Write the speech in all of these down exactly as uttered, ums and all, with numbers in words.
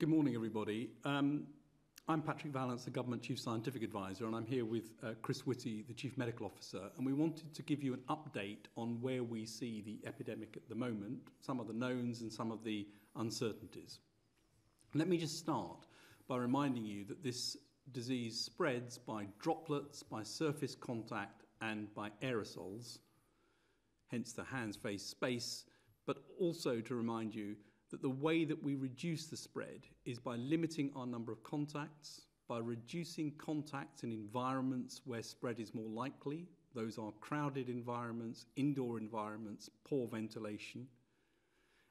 Good morning, everybody. Um, I'm Patrick Vallance, the Government Chief Scientific Advisor, and I'm here with uh, Chris Whitty, the Chief Medical Officer, and we wanted to give you an update on where we see the epidemic at the moment, some of the knowns and some of the uncertainties. Let me just start by reminding you that this disease spreads by droplets, by surface contact, and by aerosols, hence the hands-face space, but also to remind you that the way that we reduce the spread is by limiting our number of contacts, by reducing contacts in environments where spread is more likely. Those are crowded environments, indoor environments, poor ventilation,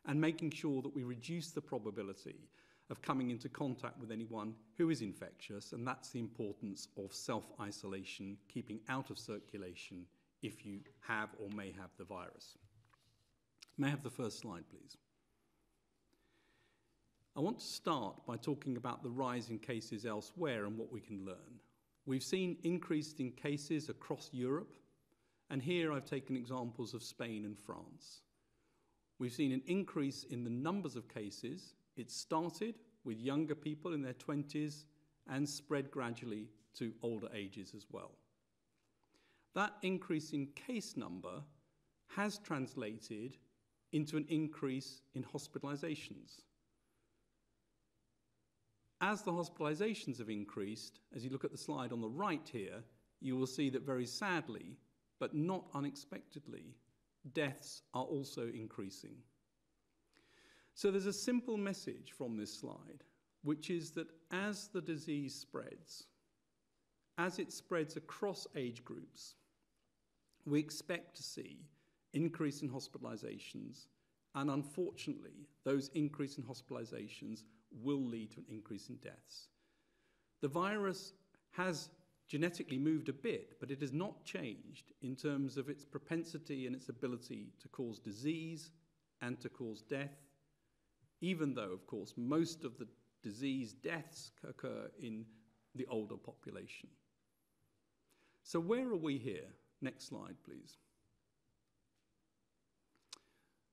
and making sure that we reduce the probability of coming into contact with anyone who is infectious, and that's the importance of self-isolation, keeping out of circulation if you have or may have the virus. May I have the first slide, please? I want to start by talking about the rise in cases elsewhere and what we can learn. We've seen increases in cases across Europe, and here I've taken examples of Spain and France. We've seen an increase in the numbers of cases. It started with younger people in their twenties and spread gradually to older ages as well. That increase in case number has translated into an increase in hospitalizations. As the hospitalizations have increased, as you look at the slide on the right here, you will see that very sadly, but not unexpectedly, deaths are also increasing. So there's a simple message from this slide, which is that as the disease spreads, as it spreads across age groups, we expect to see increase in hospitalizations, and unfortunately, those increase in hospitalizations will lead to an increase in deaths. The virus has genetically moved a bit, but it has not changed in terms of its propensity and its ability to cause disease and to cause death, even though, of course, most of the disease deaths occur in the older population. So where are we here? Next slide, please.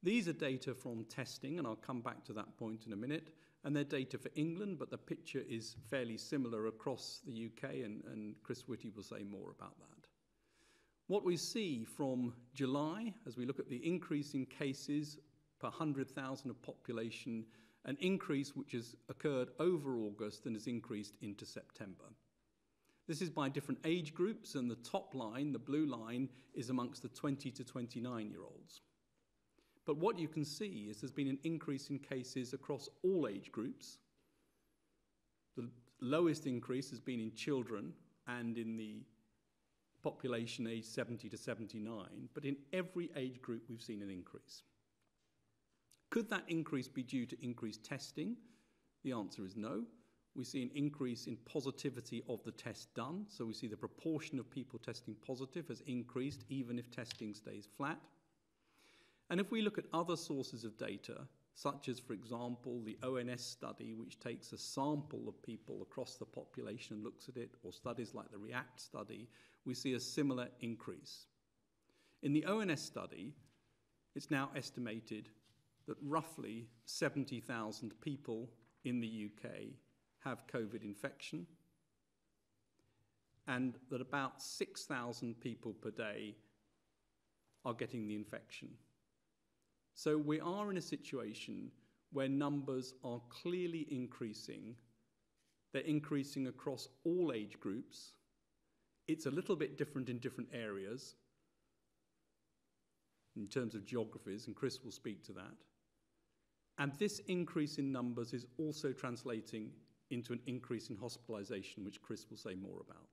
These are data from testing, and I'll come back to that point in a minute, and they're data for England, but the picture is fairly similar across the U K, and, and Chris Whitty will say more about that. What we see from July, as we look at the increase in cases per one hundred thousand of population, an increase which has occurred over August and has increased into September. This is by different age groups, and the top line, the blue line, is amongst the twenty to twenty-nine-year-olds. But what you can see is there's been an increase in cases across all age groups. The lowest increase has been in children and in the population age seventy to seventy-nine, but in every age group we've seen an increase. Could that increase be due to increased testing? The answer is no. We see an increase in positivity of the test done, so we see the proportion of people testing positive has increased even if testing stays flat. And if we look at other sources of data, such as, for example, the O N S study, which takes a sample of people across the population and looks at it, or studies like the REACT study, we see a similar increase. In the O N S study, it's now estimated that roughly seventy thousand people in the U K have COVID infection, and that about six thousand people per day are getting the infection. So we are in a situation where numbers are clearly increasing. They're increasing across all age groups. It's a little bit different in different areas in terms of geographies, and Chris will speak to that. And this increase in numbers is also translating into an increase in hospitalization, which Chris will say more about.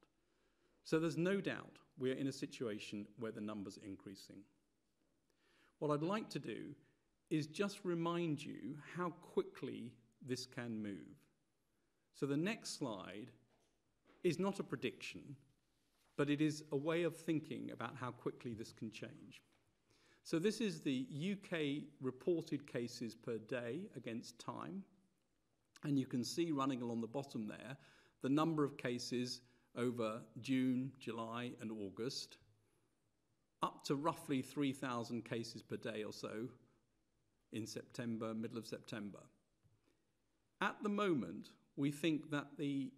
So there's no doubt we are in a situation where the numbers are increasing. What I'd like to do is just remind you how quickly this can move. So the next slide is not a prediction, but it is a way of thinking about how quickly this can change. So this is the U K reported cases per day against time. And you can see running along the bottom there, the number of cases over June, July, and August, up to roughly three thousand cases per day or so in September, middle of September. At the moment, we think that the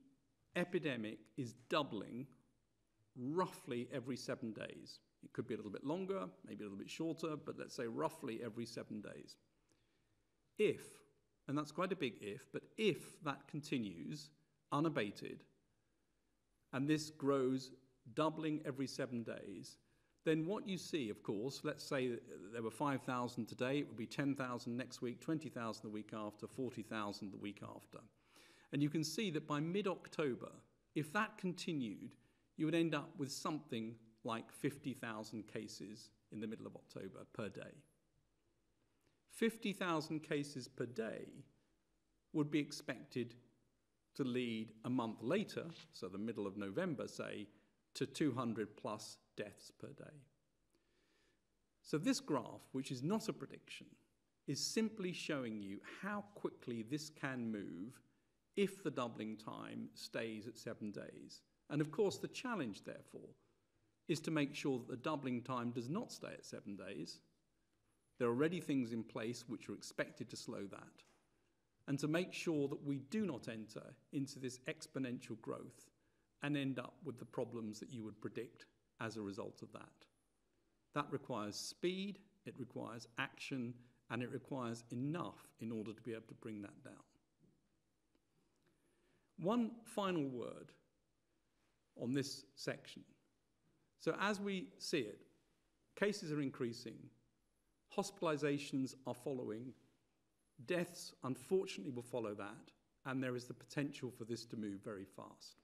epidemic is doubling roughly every seven days. It could be a little bit longer, maybe a little bit shorter, but let's say roughly every seven days. If, and that's quite a big if, but if that continues unabated, and this grows doubling every seven days, then what you see, of course, let's say there were five thousand today, it would be ten thousand next week, twenty thousand the week after, forty thousand the week after. And you can see that by mid-October, if that continued, you would end up with something like fifty thousand cases in the middle of October per day. fifty thousand cases per day would be expected to lead a month later, so the middle of November, say, to two hundred plus deaths per day. So this graph, which is not a prediction, is simply showing you how quickly this can move if the doubling time stays at seven days. And of course, the challenge, therefore, is to make sure that the doubling time does not stay at seven days. There are already things in place which are expected to slow that, and to make sure that we do not enter into this exponential growth and end up with the problems that you would predict as a result of that. That requires speed, it requires action, and it requires enough in order to be able to bring that down. One final word on this section. So as we see it, cases are increasing, hospitalizations are following, deaths unfortunately will follow that, and there is the potential for this to move very fast.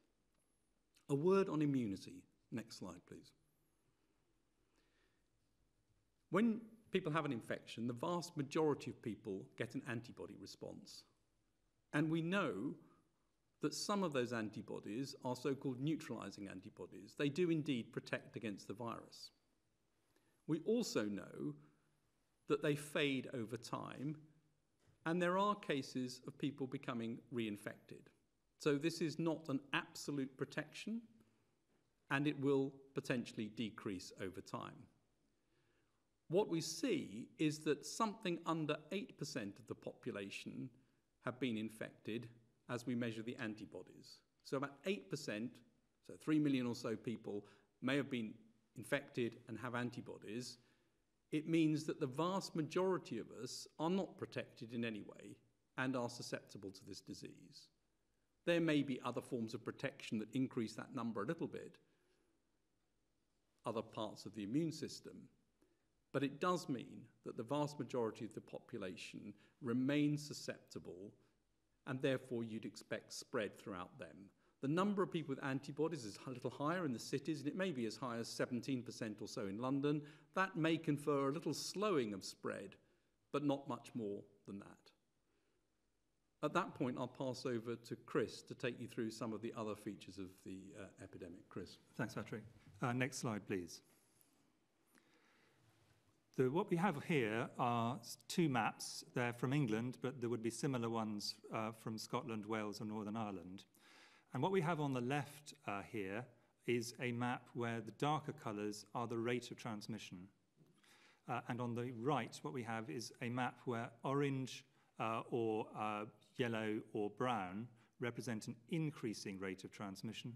A word on immunity. Next slide, please. When people have an infection, the vast majority of people get an antibody response. And we know that some of those antibodies are so-called neutralizing antibodies. They do indeed protect against the virus. We also know that they fade over time, and there are cases of people becoming reinfected. So this is not an absolute protection, and it will potentially decrease over time. What we see is that something under eight percent of the population have been infected as we measure the antibodies. So about eight percent, so three million or so people, may have been infected and have antibodies. It means that the vast majority of us are not protected in any way and are susceptible to this disease. There may be other forms of protection that increase that number a little bit, other parts of the immune system, but it does mean that the vast majority of the population remains susceptible, and therefore you'd expect spread throughout them. The number of people with antibodies is a little higher in the cities, and it may be as high as seventeen percent or so in London. That may confer a little slowing of spread, but not much more than that. At that point, I'll pass over to Chris to take you through some of the other features of the uh, epidemic. Chris. Thanks, Patrick. Uh, next slide, please. So what we have here are two maps. They're from England, but there would be similar ones uh, from Scotland, Wales, and Northern Ireland. And what we have on the left uh, here is a map where the darker colours are the rate of transmission. Uh, and on the right, what we have is a map where orange uh, or uh, yellow or brown represent an increasing rate of transmission.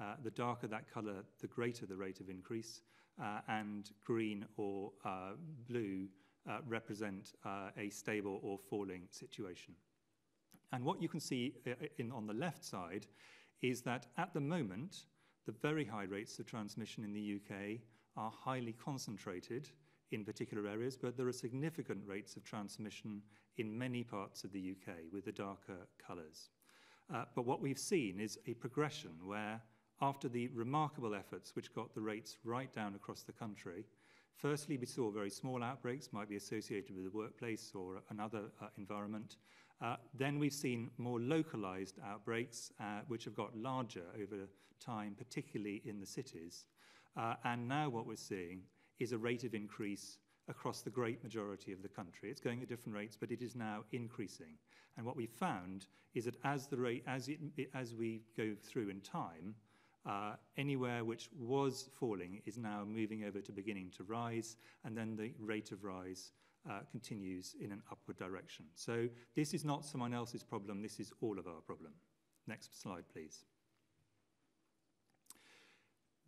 Uh, the darker that colour, the greater the rate of increase. Uh, and green or uh, blue uh, represent uh, a stable or falling situation. And what you can see in, on the left side is that at the moment, the very high rates of transmission in the U K are highly concentrated in particular areas, but there are significant rates of transmission in many parts of the U K with the darker colours. Uh, but what we've seen is a progression where, after the remarkable efforts which got the rates right down across the country, firstly, we saw very small outbreaks, might be associated with the workplace or another uh, environment. Uh, then we've seen more localized outbreaks, uh, which have got larger over time, particularly in the cities. Uh, and now what we're seeing is a rate of increase across the great majority of the country. It's going at different rates, but it is now increasing. And what we found is that as, the rate, as, it, as we go through in time, Uh, anywhere which was falling is now moving over to beginning to rise, and then the rate of rise uh, continues in an upward direction. So this is not someone else's problem, this is all of our problem. Next slide, please.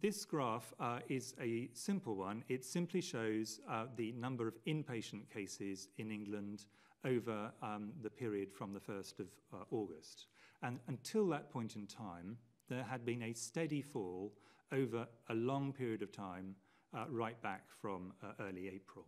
This graph uh, is a simple one. It simply shows uh, the number of inpatient cases in England over um, the period from the first of uh, August. And until that point in time, there had been a steady fall over a long period of time, uh, right back from uh, early April.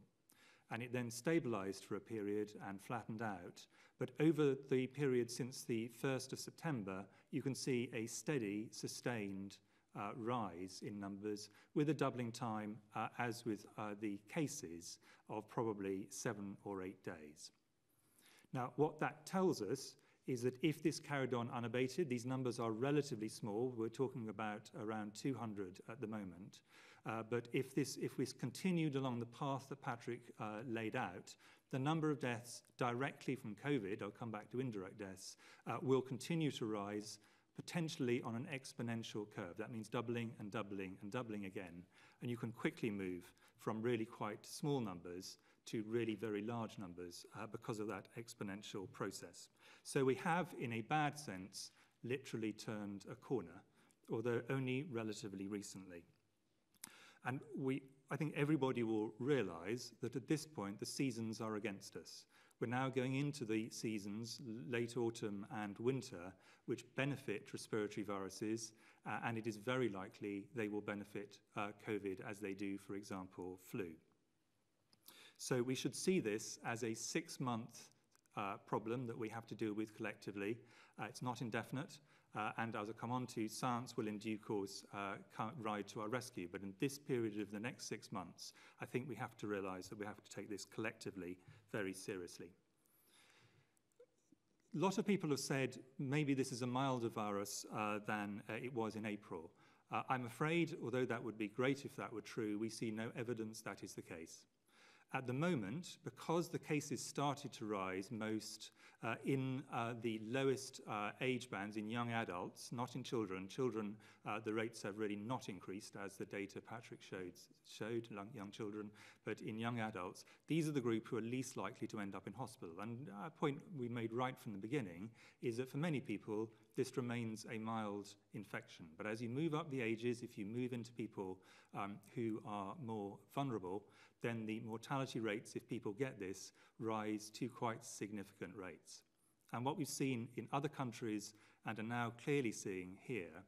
And it then stabilized for a period and flattened out. But over the period since the first of September, you can see a steady, sustained uh, rise in numbers with a doubling time, uh, as with uh, the cases, of probably seven or eight days. Now, what that tells us is that if this carried on unabated, these numbers are relatively small. We're talking about around two hundred at the moment. Uh, but if this, if this continued along the path that Patrick uh, laid out, the number of deaths directly from COVID, I'll come back to indirect deaths, uh, will continue to rise, potentially on an exponential curve. That means doubling and doubling and doubling again. And you can quickly move from really quite small numbers to really very large numbers uh, because of that exponential process. So we have, in a bad sense, literally turned a corner, although only relatively recently. And we, I think everybody will realize that at this point, the seasons are against us. We're now going into the seasons, late autumn and winter, which benefit respiratory viruses, uh, and it is very likely they will benefit uh, COVID as they do, for example, flu. So we should see this as a six-month uh, problem that we have to deal with collectively. Uh, it's not indefinite, uh, and as I come on to, science will in due course uh, ride to our rescue. But in this period of the next six months, I think we have to realize that we have to take this collectively very seriously. A lot of people have said, maybe this is a milder virus uh, than uh, it was in April. Uh, I'm afraid, although that would be great if that were true, we see no evidence that is the case. At the moment, because the cases started to rise most uh, in uh, the lowest uh, age bands, in young adults, not in children. Children, uh, the rates have really not increased, as the data Patrick showed, showed young children, but in young adults, these are the group who are least likely to end up in hospital. And a point we made right from the beginning is that for many people, this remains a mild infection. But as you move up the ages, if you move into people um, who are more vulnerable, then the mortality rates, if people get this, rise to quite significant rates. And what we've seen in other countries and are now clearly seeing here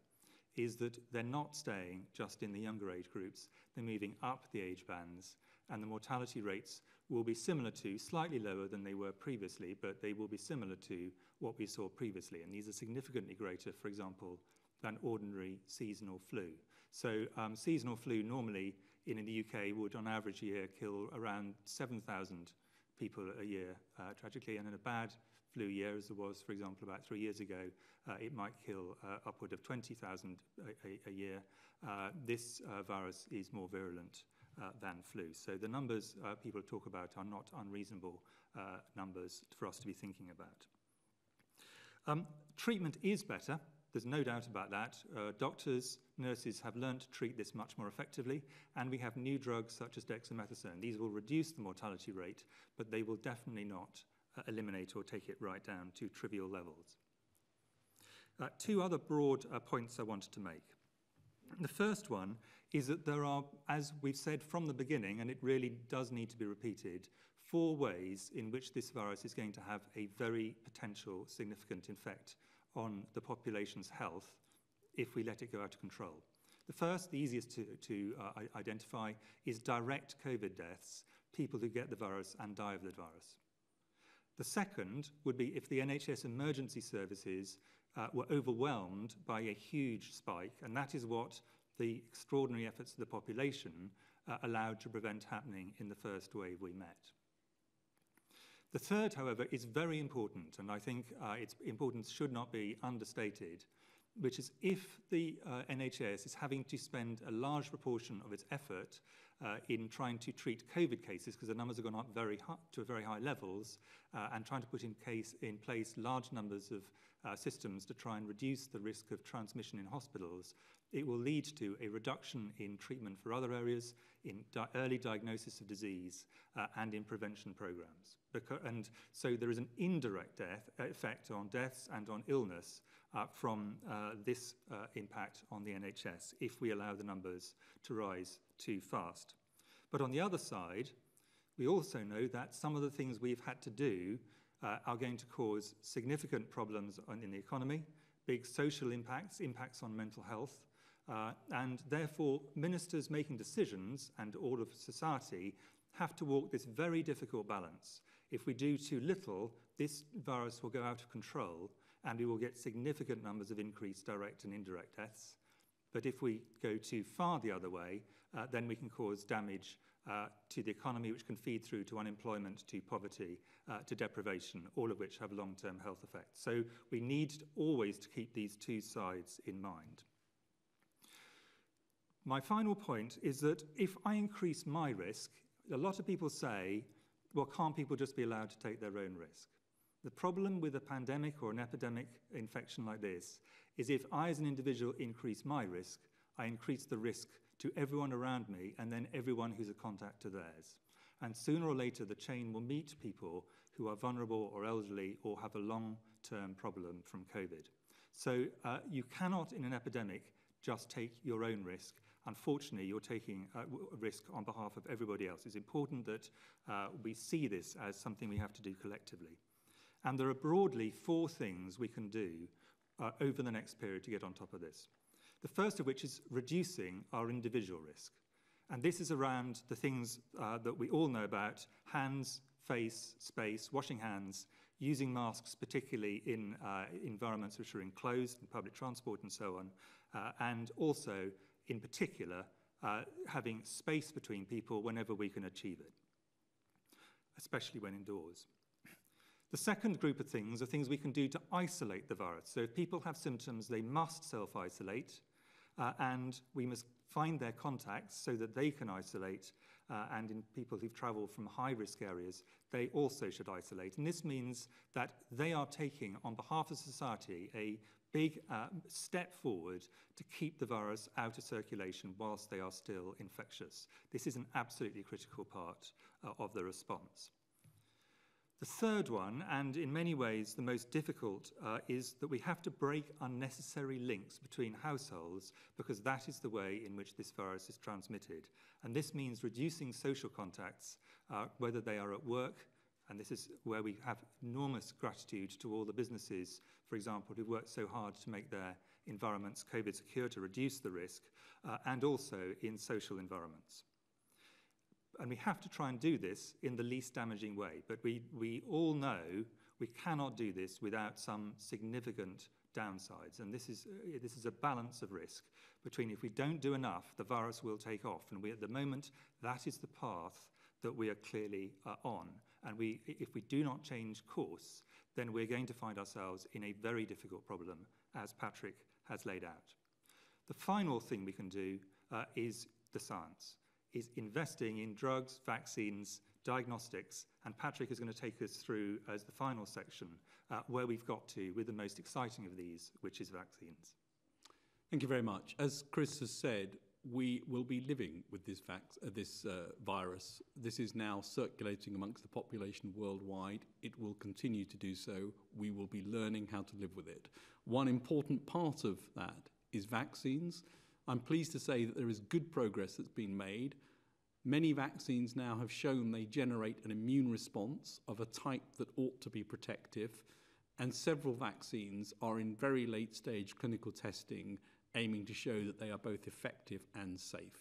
is that they're not staying just in the younger age groups, they're moving up the age bands, and the mortality rates will be similar to, slightly lower than they were previously, but they will be similar to what we saw previously. And these are significantly greater, for example, than ordinary seasonal flu. So um, seasonal flu normally in the U K would, on average a year, kill around seven thousand people a year, uh, tragically. And in a bad flu year, as there was, for example, about three years ago, uh, it might kill uh, upward of twenty thousand a, a year. Uh, this uh, virus is more virulent uh, than flu. So the numbers uh, people talk about are not unreasonable uh, numbers for us to be thinking about. Um, treatment is better. There's no doubt about that. Uh, doctors, nurses have learned to treat this much more effectively, and we have new drugs such as dexamethasone. These will reduce the mortality rate, but they will definitely not uh, eliminate or take it right down to trivial levels. Uh, two other broad uh, points I wanted to make. The first one is that there are, as we've said from the beginning, and it really does need to be repeated, four ways in which this virus is going to have a very potential significant effect on the population's health if we let it go out of control. The first, the easiest to, to uh, identify, is direct COVID deaths, people who get the virus and die of the virus. The second would be if the N H S emergency services uh, were overwhelmed by a huge spike, and that is what the extraordinary efforts of the population uh, allowed to prevent happening in the first wave we met. The third, however, is very important, and I think uh, its importance should not be understated, which is if the uh, N H S is having to spend a large proportion of its effort uh, in trying to treat COVID cases, because the numbers have gone up very high, to very high levels, uh, and trying to put in, case, in place large numbers of uh, systems to try and reduce the risk of transmission in hospitals, it will lead to a reduction in treatment for other areas, in di early diagnosis of disease, uh, and in prevention programs. Because, and so there is an indirect death effect on deaths and on illness uh, from uh, this uh, impact on the N H S if we allow the numbers to rise too fast. But on the other side, we also know that some of the things we've had to do uh, are going to cause significant problems on, in the economy, big social impacts, impacts on mental health, uh, and therefore ministers making decisions and all of society have to walk this very difficult balance. If we do too little, this virus will go out of control and we will get significant numbers of increased direct and indirect deaths. But if we go too far the other way, uh, then we can cause damage uh, to the economy, which can feed through to unemployment, to poverty, uh, to deprivation, all of which have long-term health effects. So we need to always to keep these two sides in mind. My final point is that if I increase my risk, a lot of people say, well, can't people just be allowed to take their own risk? The problem with a pandemic or an epidemic infection like this is if I as an individual increase my risk, I increase the risk to everyone around me and then everyone who's a contact to theirs. And sooner or later, the chain will meet people who are vulnerable or elderly or have a long-term problem from COVID. So uh, you cannot, in an epidemic, just take your own risk. Unfortunately, you're taking a risk on behalf of everybody else. It's important that uh, we see this as something we have to do collectively. And there are broadly four things we can do uh, over the next period to get on top of this. The first of which is reducing our individual risk. And this is around the things uh, that we all know about: hands, face, space, washing hands, using masks, particularly in uh, environments which are enclosed, in public transport and so on, uh, and also, in particular, uh, having space between people whenever we can achieve it, especially when indoors. The second group of things are things we can do to isolate the virus. So if people have symptoms, they must self-isolate, uh, and we must find their contacts so that they can isolate, uh, and in people who've traveled from high-risk areas, they also should isolate. And this means that they are taking, on behalf of society, a big uh, step forward to keep the virus out of circulation whilst they are still infectious. This is an absolutely critical part uh, of the response. The third one, and in many ways the most difficult, uh, is that we have to break unnecessary links between households, because that is the way in which this virus is transmitted. And this means reducing social contacts, uh, whether they are at work, and this is where we have enormous gratitude to all the businesses, for example, who've worked so hard to make their environments COVID secure to reduce the risk, uh, and also in social environments. And we have to try and do this in the least damaging way. But we, we all know we cannot do this without some significant downsides. And this is, uh, this is a balance of risk between, if we don't do enough, the virus will take off. And we, at the moment, that is the path that we are clearly uh, on. And we, if we do not change course, then we're going to find ourselves in a very difficult problem, as Patrick has laid out. The final thing we can do uh, is the science. Is investing in drugs, vaccines, diagnostics, and Patrick is going to take us through as the final section uh, where we've got to with the most exciting of these, which is vaccines. Thank you very much. As Chris has said, we will be living with this, vac uh, this uh, virus. This is now circulating amongst the population worldwide. It will continue to do so. We will be learning how to live with it. One important part of that is vaccines. I'm pleased to say that there is good progress that's been made. Many vaccines now have shown they generate an immune response of a type that ought to be protective, and several vaccines are in very late stage clinical testing, aiming to show that they are both effective and safe.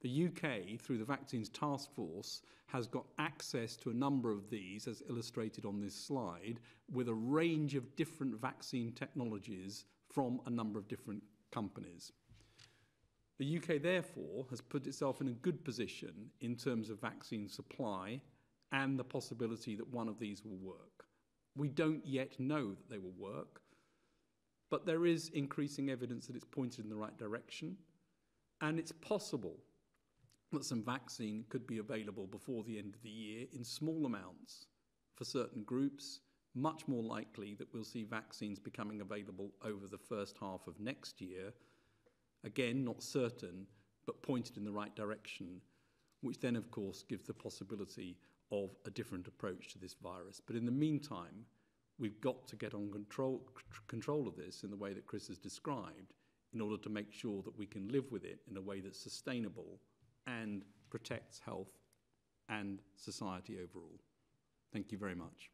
The U K, through the Vaccines Task Force, has got access to a number of these, as illustrated on this slide, with a range of different vaccine technologies from a number of different companies. The U K, therefore, has put itself in a good position in terms of vaccine supply and the possibility that one of these will work. We don't yet know that they will work, but there is increasing evidence that it's pointed in the right direction, and it's possible that some vaccine could be available before the end of the year in small amounts for certain groups, much more likely that we'll see vaccines becoming available over the first half of next year. Again, not certain, but pointed in the right direction, which then, of course, gives the possibility of a different approach to this virus. But in the meantime, we've got to get on control, control of this in the way that Chris has described, in order to make sure that we can live with it in a way that's sustainable and protects health and society overall. Thank you very much.